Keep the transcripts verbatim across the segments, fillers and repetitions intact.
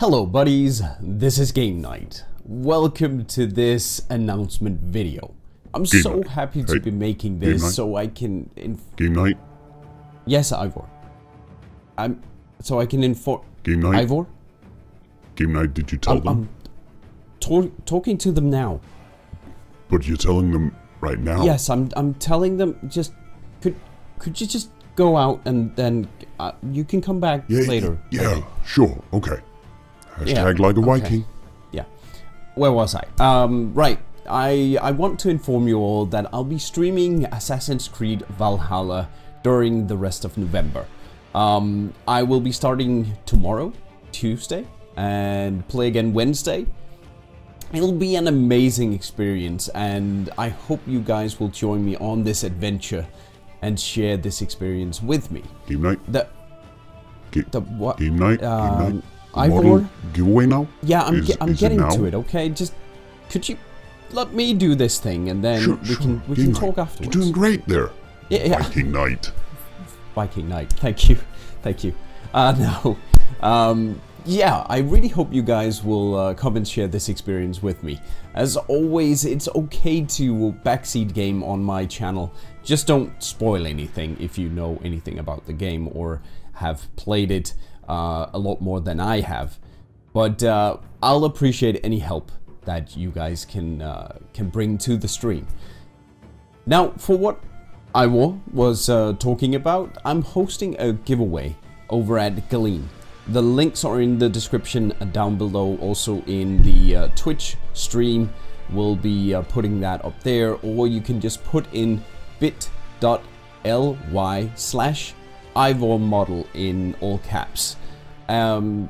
Hello buddies, this is Game Night. Welcome to this announcement video. I'm Game so night. happy to hey. be making this so I can inf- Game Night? Yes, Eivor. I'm- so I can inform- Game Night? Eivor? Game Night, did you tell I'm, them? I'm to talking to them now. But you're telling them right now? Yes, I'm- I'm telling them just- could- could you just go out and then uh, you can come back yeah, later. Yeah, okay. sure, okay. Hashtag yeah, like a Viking. Okay. Yeah. Where was I? Um, right. I, I want to inform you all that I'll be streaming Assassin's Creed Valhalla during the rest of November. Um, I will be starting tomorrow, Tuesday, and play again Wednesday. It'll be an amazing experience, and I hope you guys will join me on this adventure and share this experience with me. Game night? The, G the what? Game night? Um, Game night? Eivor? Giveaway now? Yeah, I'm, is, ge I'm getting it to it, okay? Just, could you let me do this thing and then sure, we sure. can we Game can night. talk afterwards. You're doing great there. Yeah, yeah. Viking Knight. Viking Knight, thank you. Thank you. Uh, no. Um, yeah, I really hope you guys will uh, come and share this experience with me. As always, it's okay to backseat game on my channel. Just don't spoil anything if you know anything about the game or have played it. Uh, a lot more than I have, but uh, I'll appreciate any help that you guys can uh, can bring to the stream. Now, for what Eivor was uh, talking about, I'm hosting a giveaway over at Gleam. The links are in the description down below, also in the uh, Twitch stream. We'll be uh, putting that up there, or you can just put in bit.ly slash Eivor model in all caps. Um,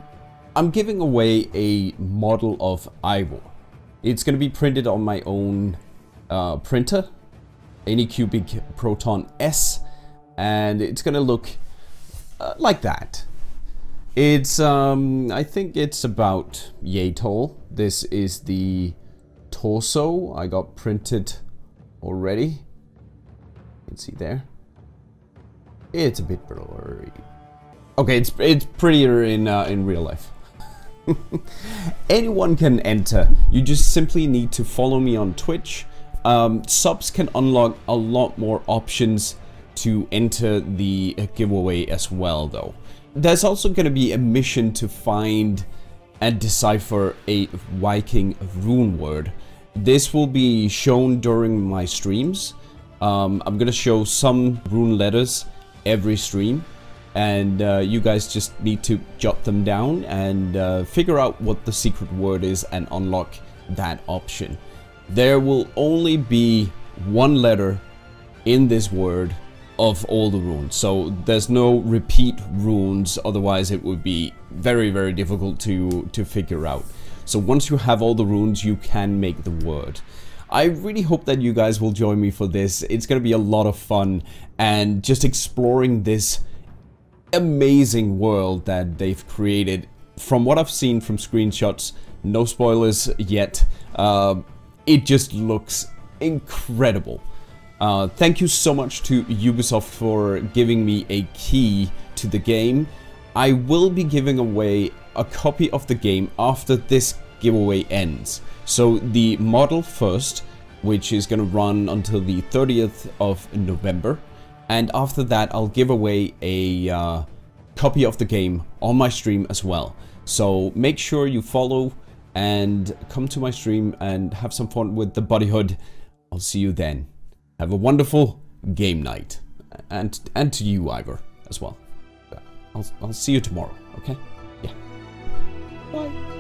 I'm giving away a model of Eivor. It's going to be printed on my own uh, printer, AnyCubic Proton S, and it's going to look uh, like that. It's, um, I think it's about yay tall. This is the torso I got printed already. You can see there. It's a bit blurry. Okay, it's it's prettier in uh, in real life. Anyone can enter. You just simply need to follow me on Twitch. Um, subs can unlock a lot more options to enter the giveaway as well, though. There's also going to be a mission to find and decipher a Viking rune word. This will be shown during my streams. Um, I'm going to show some rune letters every stream, and uh, you guys just need to jot them down and uh, figure out what the secret word is and unlock that option. There will only be one letter in this word of all the runes, so there's no repeat runes, otherwise it would be very very difficult to to figure out. So once you have all the runes, you can make the word. I really hope that you guys will join me for this. It's going to be a lot of fun, and just exploring this amazing world that they've created. From what I've seen from screenshots, no spoilers yet, uh, it just looks incredible. Uh, thank you so much to Ubisoft for giving me a key to the game. I will be giving away a copy of the game after this giveaway ends. So the model first, which is going to run until the thirtieth of November, and after that I'll give away a uh, copy of the game on my stream as well. So make sure you follow and come to my stream and have some fun with the buddyhood. I'll see you then. Have a wonderful game night, and and to you, Eivor, as well. I'll, I'll see you tomorrow, okay? Yeah. Bye.